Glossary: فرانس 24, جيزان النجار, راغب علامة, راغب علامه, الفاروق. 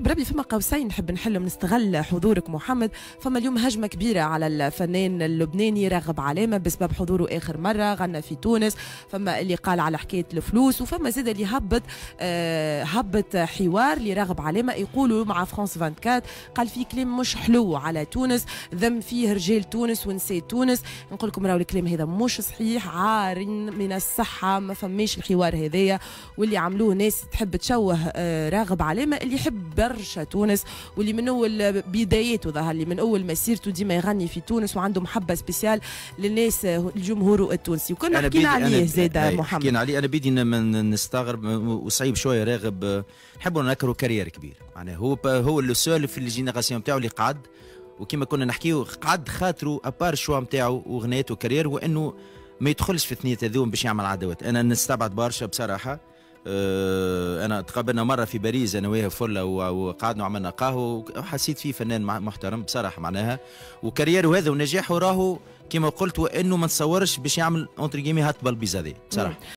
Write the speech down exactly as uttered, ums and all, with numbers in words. بربي فما قوسين نحب نحلهم. نستغل حضورك محمد، فما اليوم هجمه كبيره على الفنان اللبناني راغب علامه بسبب حضوره اخر مره غنى في تونس، فما اللي قال على حكايه الفلوس، وفما زاد اللي هبط آه هبط حوار لراغب علامه يقولوا مع فرانس أربعة وعشرين، قال فيه كلام مش حلو على تونس، ذم فيه رجال تونس ونساء تونس. نقول لكم راهو الكلام هذا مش صحيح، عار من الصحه، ما فماش الحوار هذايا، واللي عملوه ناس تحب تشوه آه راغب علامه اللي يحب برشا تونس، واللي من اول بداياته ظهر لي من اول مسيرته ديما يغني في تونس وعنده محبه سبيسيال للناس الجمهور التونسي، وكنا حكينا عليه زاد محمد. حكينا عليه انا بيدي نستغرب وصعيب شويه راغب، نحبوا نذكروا كارير كبير، معناها هو هو لو سول في الجينيراسيون نتاعو اللي قعد، وكما كنا نحكيو قعد خاطره ابار الشوا نتاعو وغنيته كارير، وانه ما يدخلش في ثنية هذوم باش يعمل عداوات. انا نستبعد برشا بصراحه. أنا تقابلنا مرة في باريس أنا وياه فلة وقعدنا وعملنا قهوة وحسيت فيه فنان محترم بصراحة معناها، وكاريره هذا ونجاحه راهو كما قلت، وأنه ما نتصورش باش يعمل أونتر جيمي هات بالبيزا بصراحة.